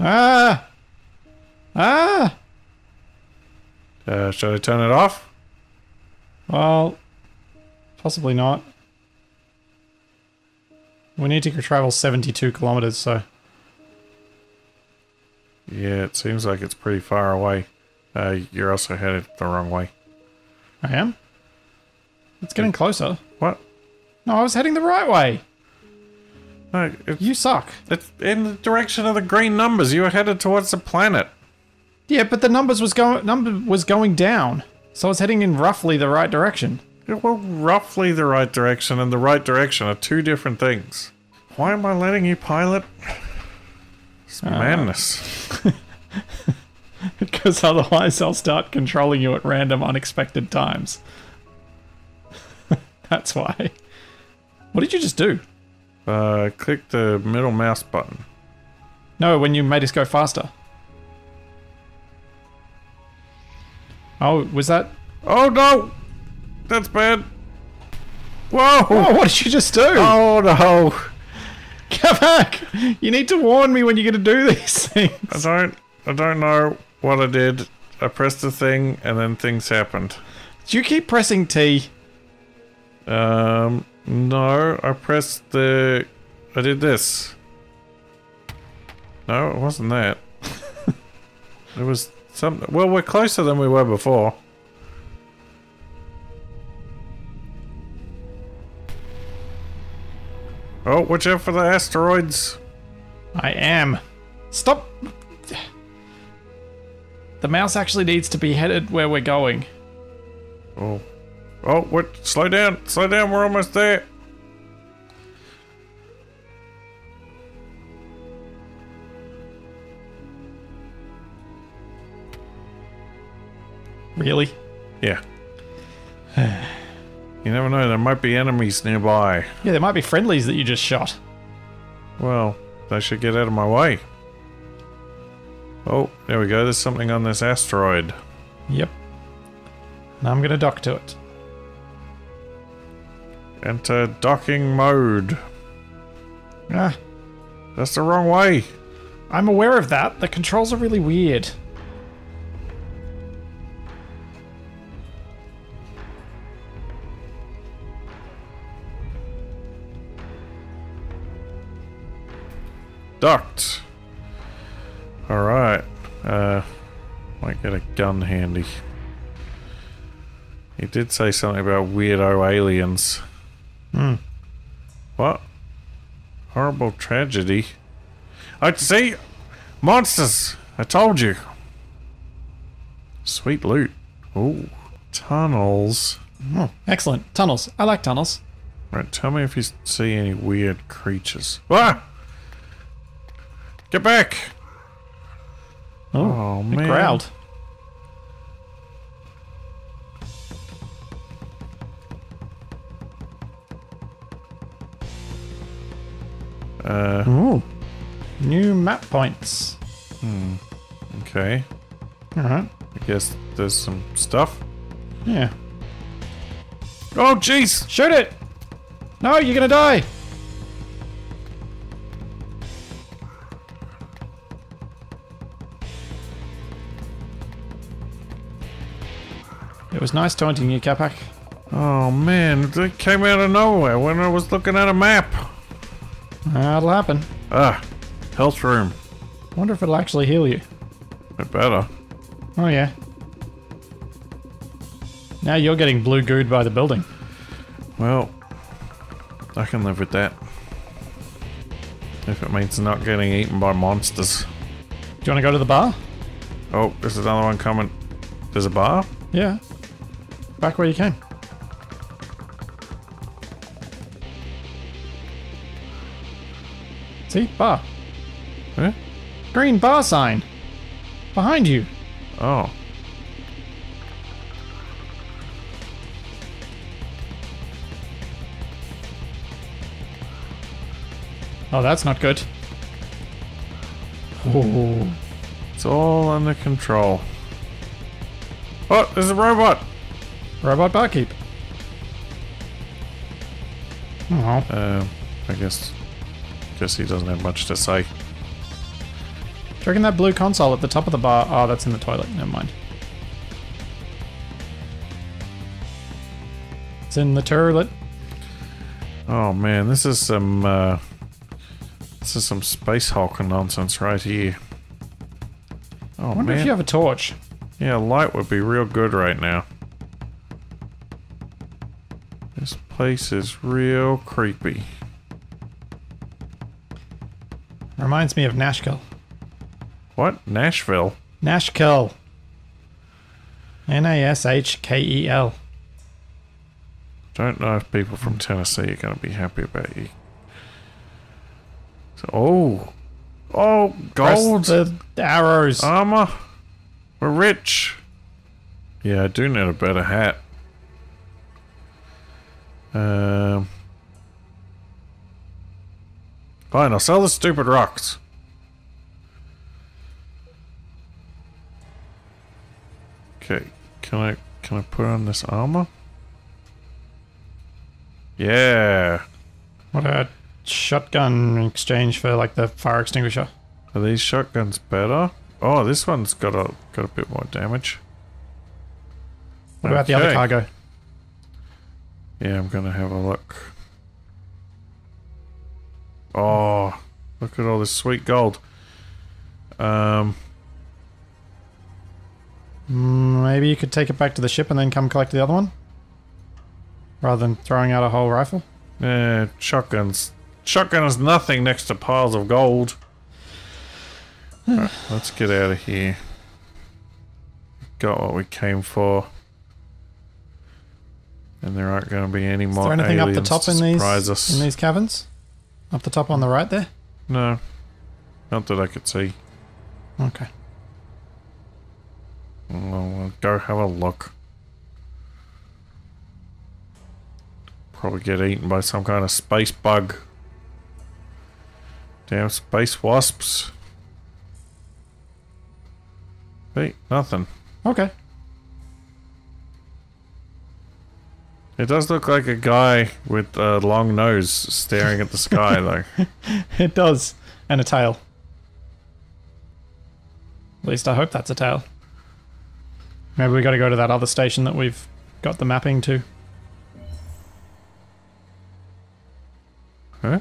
Ah! Ah! Should I turn it off? Well, possibly not. We need to travel 72 kilometers, so... Yeah, it seems like it's pretty far away. You're also headed the wrong way. I am? It's getting closer. What? No, I was heading the right way! No, you suck. It's in the direction of the green numbers. You were headed towards the planet. Yeah, but the number was going down. So I was heading in roughly the right direction. Yeah, well, roughly the right direction and the right direction are two different things. Why am I letting you pilot? It's madness. Because otherwise I'll start controlling you at random, unexpected times. That's why. What did you just do? Click the middle mouse button. No, when you made us go faster. Oh, was that... Oh, no! That's bad. Whoa! Whoa, what did you just do? Oh, no. Capac! You need to warn me when you're going to do these things. I don't know what I did. I pressed the thing, and then things happened. Do you keep pressing T? No, I pressed the... I did this. No, it wasn't that. It was something... Well, we're closer than we were before. Oh, watch out for the asteroids. I am. Stop! The mouse actually needs to be headed where we're going. Oh. Oh, what? Slow down! Slow down! We're almost there. Really? Yeah. You never know. There might be enemies nearby. Yeah, there might be friendlies that you just shot. Well, they should get out of my way. Oh, there we go. There's something on this asteroid. Yep. Now I'm gonna dock to it. Enter docking mode. Ah. That's the wrong way. I'm aware of that. The controls are really weird. Docked. Alright. Might get a gun handy. He did say something about weirdo aliens. Hmm. What? Horrible tragedy. I see! Monsters! I told you! Sweet loot. Ooh. Tunnels. Oh, excellent. Tunnels. I like tunnels. Right, tell me if you see any weird creatures. Ah! Get back! Oh man. It growled. Ooh. New map points. Hmm. Okay. Alright. I guess there's some stuff. Yeah. Oh, jeez! Shoot it! No, you're gonna die! It was nice taunting you, Capac. Oh, man. It came out of nowhere when I was looking at a map. That'll happen. Ah, health room. Wonder if it'll actually heal you. It better. Oh yeah. Now you're getting blue gooed by the building. Well, I can live with that. If it means not getting eaten by monsters. Do you want to go to the bar? Oh, there's another one coming. There's a bar? Yeah. Back where you came. See? Bar. Huh? Green bar sign. Behind you. Oh. Oh, that's not good. Ooh. It's all under control. Oh, there's a robot. Robot barkeep. Oh. I guess... he doesn't have much to say. Do you reckon that blue console at the top of the bar? Oh, that's in the toilet. Never mind. It's in the toilet. Oh man, this is some space hulking nonsense right here. Oh man. I wonder if you have a torch. Yeah, light would be real good right now. This place is real creepy. Reminds me of Nashville. What? Nashville? Nashkel. N-A-S-H-K-E-L. Don't know if people from Tennessee are going to be happy about you. So, oh. Oh, gold. The arrows. Armor. We're rich. Yeah, I do need a better hat. Fine, I'll sell the stupid rocks. Okay, can I put on this armor? Yeah. What a shotgun in exchange for like the fire extinguisher. Are these shotguns better? Oh, this one's got a bit more damage. What about the other cargo? Yeah, I'm gonna have a look. Oh, look at all this sweet gold. Maybe you could take it back to the ship and then come collect the other one? Rather than throwing out a whole rifle? Yeah, shotguns. Shotgun is nothing next to piles of gold. Alright, let's get out of here. Got what we came for. And there aren't going to be any more aliens to surprise us. Is there anything up the top in these cabins? Up the top on the right there? No. Not that I could see. Okay. I'll go have a look. Probably get eaten by some kind of space bug. Damn space wasps. Hey, nothing. Okay. It does look like a guy with a long nose staring at the sky, though. It does. And a tail. At least I hope that's a tail. Maybe we gotta go to that other station that we've got the mapping to. Huh?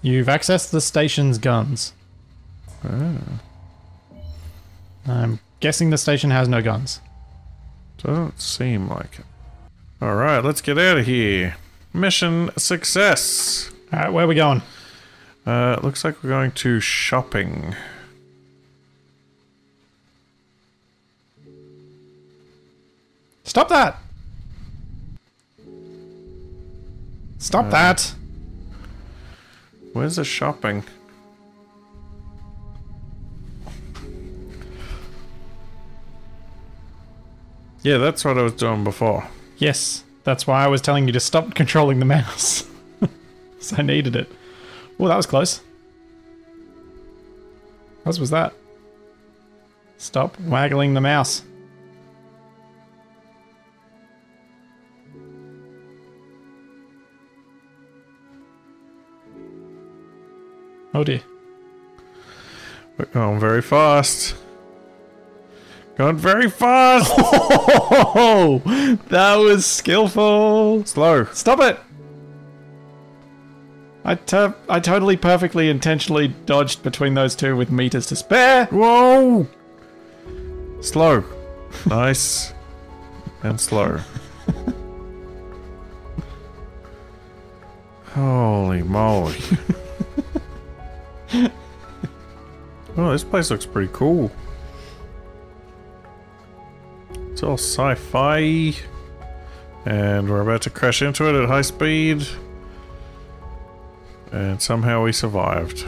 You've accessed the station's guns. Oh. I'm guessing the station has no guns. Doesn't seem like it. Alright, let's get out of here. Mission success! Alright, where are we going? It looks like we're going to shopping. Stop that! Stop that! Where's the shopping? Yeah, that's what I was doing before. Yes, that's why I was telling you to stop controlling the mouse. So I needed it. Oh, that was close. What was that? Stop waggling the mouse. Oh dear. We're going very fast. Going very fast! Oh, that was skillful! Slow. Stop it! I totally perfectly intentionally dodged between those two with meters to spare! Whoa! Slow. Nice. And slow. Holy moly. Oh, this place looks pretty cool. It's all sci-fi, and we're about to crash into it at high speed, and somehow we survived.